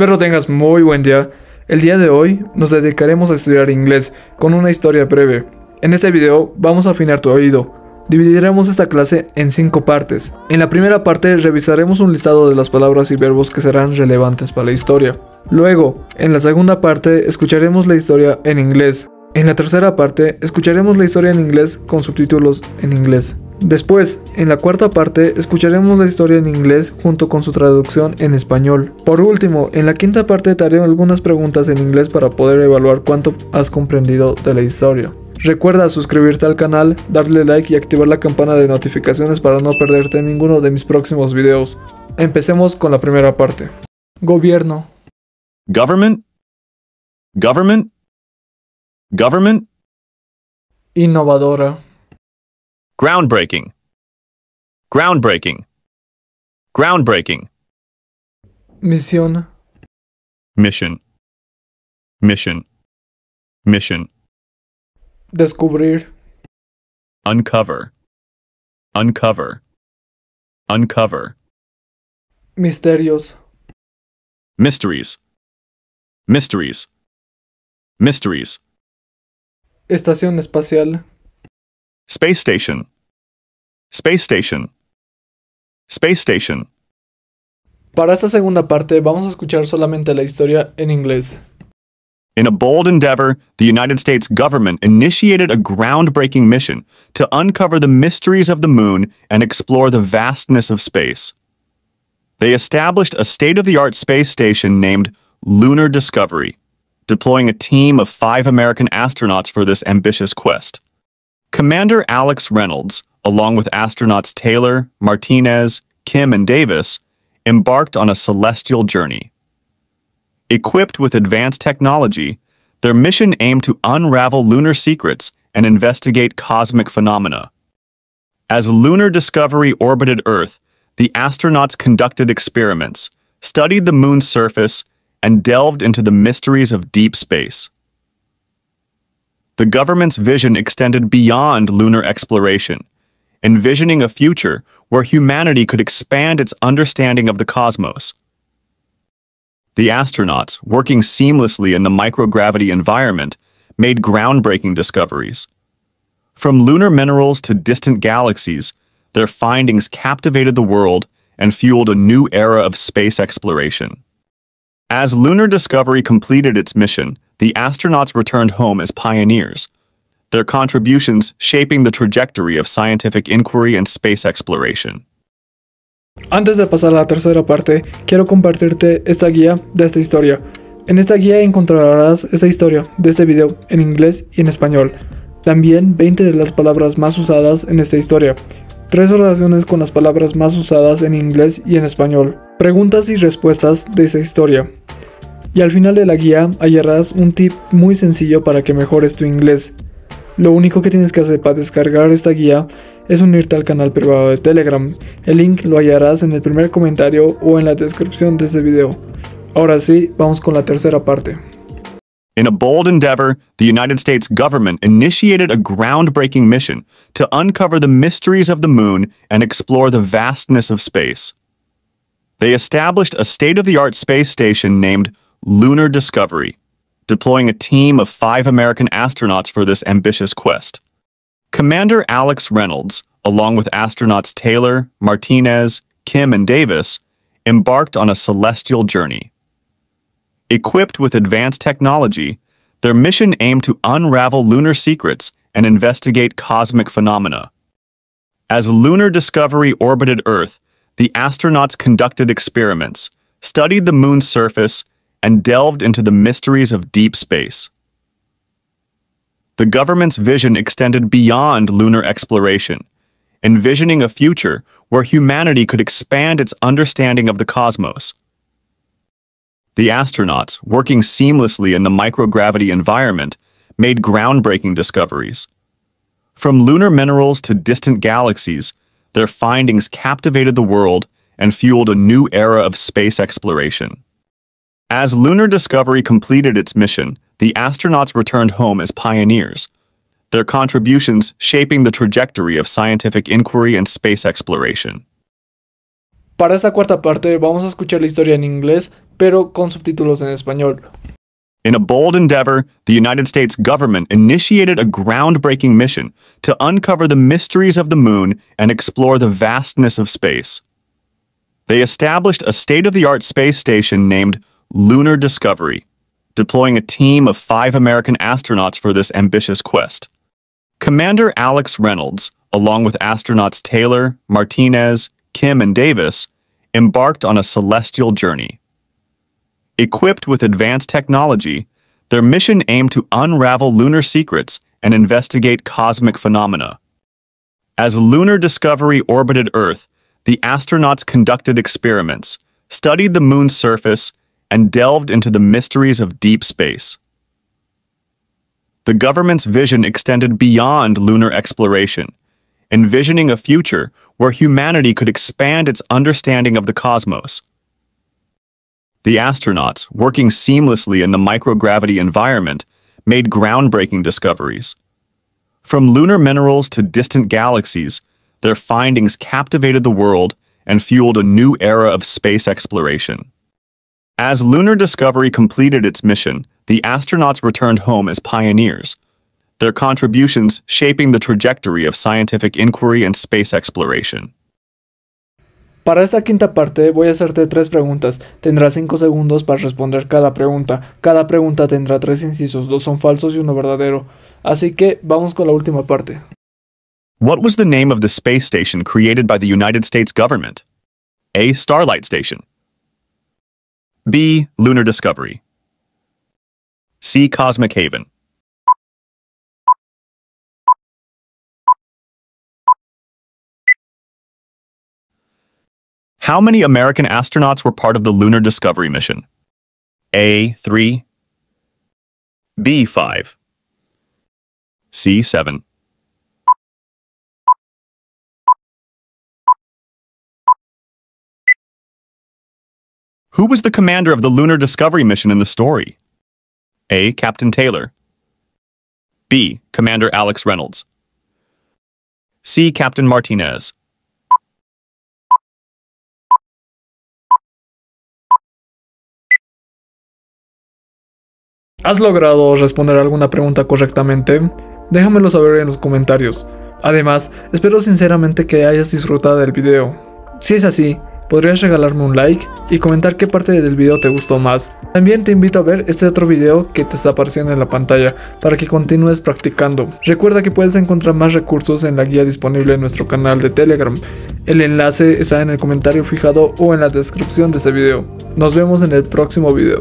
Espero tengas muy buen día. El día de hoy nos dedicaremos a estudiar inglés con una historia breve. En este video vamos a afinar tu oído. Dividiremos esta clase en 5 partes. En la primera parte revisaremos un listado de las palabras y verbos que serán relevantes para la historia. Luego, en la segunda parte escucharemos la historia en inglés. En la tercera parte escucharemos la historia en inglés con subtítulos en inglés. Después, en la cuarta parte, escucharemos la historia en inglés junto con su traducción en español. Por último, en la quinta parte te haré algunas preguntas en inglés para poder evaluar cuánto has comprendido de la historia. Recuerda suscribirte al canal, darle like y activar la campana de notificaciones para no perderte ninguno de mis próximos videos. Empecemos con la primera parte. Gobierno. Government. Government. Government. Innovadora. Groundbreaking. Groundbreaking. Groundbreaking. Misión. Mission. Mission. Mission. Descubrir. Uncover. Uncover. Uncover. Misterios. Mysteries. Mysteries. Mysteries. Estación espacial. Space station. Space station. Space station. Para esta segunda parte vamos a escuchar solamente la historia en inglés. In a bold endeavor, the United States government initiated a groundbreaking mission to uncover the mysteries of the moon and explore the vastness of space. They established a state-of-the-art space station named Lunar Discovery, deploying a team of 5 American astronauts for this ambitious quest. Commander Alex Reynolds, along with astronauts Taylor, Martinez, Kim, and Davis, embarked on a celestial journey. Equipped with advanced technology, their mission aimed to unravel lunar secrets and investigate cosmic phenomena. As Lunar Discovery orbited Earth, the astronauts conducted experiments, studied the moon's surface, and delved into the mysteries of deep space. The government's vision extended beyond lunar exploration, envisioning a future where humanity could expand its understanding of the cosmos. The astronauts, working seamlessly in the microgravity environment, made groundbreaking discoveries. From lunar minerals to distant galaxies, their findings captivated the world and fueled a new era of space exploration. As Lunar Discovery completed its mission, the astronauts returned home as pioneers, their contributions shaping the trajectory of scientific inquiry and space exploration. Antes de pasar a la tercera parte, quiero compartirte esta guía de esta historia. En esta guía encontrarás esta historia de este video en inglés y en español. También 20 de las palabras más usadas en esta historia. 3 oraciones con las palabras más usadas en inglés y en español. Preguntas y respuestas de esta historia. Y al final de la guía hallarás un tip muy sencillo para que mejores tu inglés. Lo único que tienes que hacer para descargar esta guía es unirte al canal privado de Telegram. El link lo hallarás en el primer comentario o en la descripción de este video. Ahora sí, vamos con la tercera parte. In a bold endeavor, the United States government initiated a groundbreaking mission to uncover the mysteries of the moon and explore the vastness of space. They established a state-of-the-art space station named Lunar Discovery, deploying a team of 5 American astronauts for this ambitious quest. Commander Alex Reynolds, along with astronauts Taylor, Martinez, Kim, and Davis, embarked on a celestial journey. Equipped with advanced technology, their mission aimed to unravel lunar secrets and investigate cosmic phenomena. As Lunar Discovery orbited Earth, the astronauts conducted experiments, studied the moon's surface, and delved into the mysteries of deep space. The government's vision extended beyond lunar exploration, envisioning a future where humanity could expand its understanding of the cosmos. The astronauts, working seamlessly in the microgravity environment, made groundbreaking discoveries. From lunar minerals to distant galaxies, their findings captivated the world and fueled a new era of space exploration. As Lunar Discovery completed its mission, the astronauts returned home as pioneers, their contributions shaping the trajectory of scientific inquiry and space exploration. Para esta cuarta parte vamos a escuchar la historia en inglés pero con subtítulos en español. In a bold endeavor, the United States government initiated a groundbreaking mission to uncover the mysteries of the moon and explore the vastness of space. They established a state-of-the-art space station named Lunar Discovery, deploying a team of 5 American astronauts for this ambitious quest. Commander Alex Reynolds, along with astronauts Taylor, Martinez, Kim, and Davis, embarked on a celestial journey. Equipped with advanced technology, their mission aimed to unravel lunar secrets and investigate cosmic phenomena. As Lunar Discovery orbited Earth, the astronauts conducted experiments, studied the moon's surface, and delved into the mysteries of deep space. The government's vision extended beyond lunar exploration, envisioning a future where humanity could expand its understanding of the cosmos. The astronauts, working seamlessly in the microgravity environment, made groundbreaking discoveries. From lunar minerals to distant galaxies, their findings captivated the world and fueled a new era of space exploration. As Lunar Discovery completed its mission, the astronauts returned home as pioneers, their contributions shaping the trajectory of scientific inquiry and space exploration. Para esta quinta parte voy a hacerte 3 preguntas. Tendrás 5 segundos para responder cada pregunta. Cada pregunta tendrá 3 incisos, 2 son falsos y 1 verdadero. Así que vamos con la última parte. What was the name of the space station created by the United States government? A. Starlight Station. B. Lunar Discovery. C. Cosmic Haven. How many American astronauts were part of the Lunar Discovery mission? A. 3. B. 5. C. 7. Who was the commander of the Lunar Discovery mission in the story? A. Captain Taylor. B. Commander Alex Reynolds. C. Captain Martinez. ¿Has logrado responder alguna pregunta correctamente? Déjamelo saber en los comentarios. Además, espero sinceramente que hayas disfrutado del video. Si es así, podrías regalarme un like y comentar qué parte del video te gustó más. También te invito a ver este otro video que te está apareciendo en la pantalla para que continúes practicando. Recuerda que puedes encontrar más recursos en la guía disponible en nuestro canal de Telegram. El enlace está en el comentario fijado o en la descripción de este video. Nos vemos en el próximo video.